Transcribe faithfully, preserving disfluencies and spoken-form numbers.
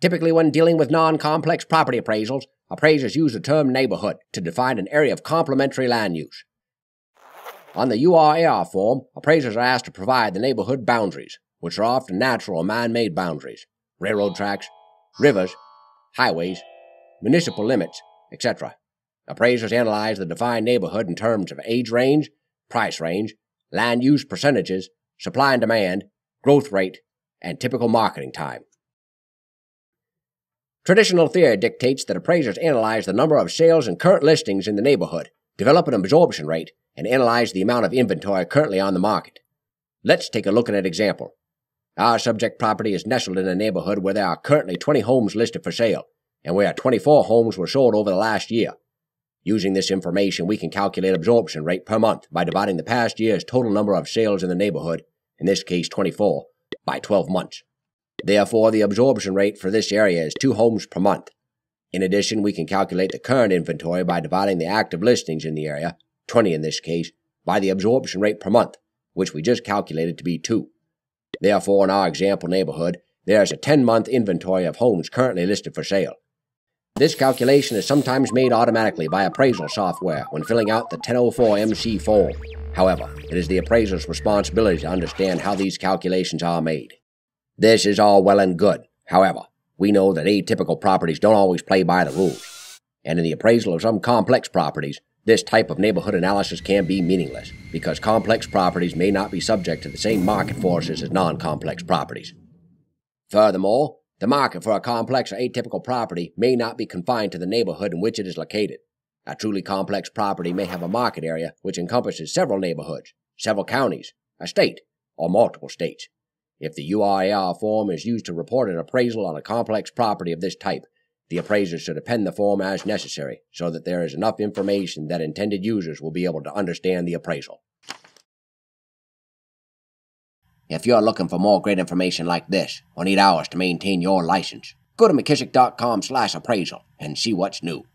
Typically, when dealing with non-complex property appraisals, appraisers use the term neighborhood to define an area of complementary land use. On the U R A R form, appraisers are asked to provide the neighborhood boundaries, which are often natural or man-made boundaries, railroad tracks, rivers, highways, municipal limits, et cetera. Appraisers analyze the defined neighborhood in terms of age range, price range, land use percentages, supply and demand, growth rate, and typical marketing time. Traditional theory dictates that appraisers analyze the number of sales and current listings in the neighborhood, develop an absorption rate, and analyze the amount of inventory currently on the market. Let's take a look at an example. Our subject property is nestled in a neighborhood where there are currently twenty homes listed for sale, and where twenty-four homes were sold over the last year. Using this information, we can calculate absorption rate per month by dividing the past year's total number of sales in the neighborhood, in this case twenty-four, by twelve months. Therefore, the absorption rate for this area is two homes per month. In addition, we can calculate the current inventory by dividing the active listings in the area, twenty in this case, by the absorption rate per month, which we just calculated to be two. Therefore, in our example neighborhood, there is a ten-month inventory of homes currently listed for sale. This calculation is sometimes made automatically by appraisal software when filling out the ten oh four M C form. However, it is the appraiser's responsibility to understand how these calculations are made. This is all well and good. However, we know that atypical properties don't always play by the rules. And in the appraisal of some complex properties, this type of neighborhood analysis can be meaningless because complex properties may not be subject to the same market forces as non-complex properties. Furthermore, the market for a complex or atypical property may not be confined to the neighborhood in which it is located. A truly complex property may have a market area which encompasses several neighborhoods, several counties, a state, or multiple states. If the U R A R form is used to report an appraisal on a complex property of this type, the appraiser should append the form as necessary so that there is enough information that intended users will be able to understand the appraisal. If you're looking for more great information like this or need hours to maintain your license, go to mckissick dot com slash appraisal and see what's new.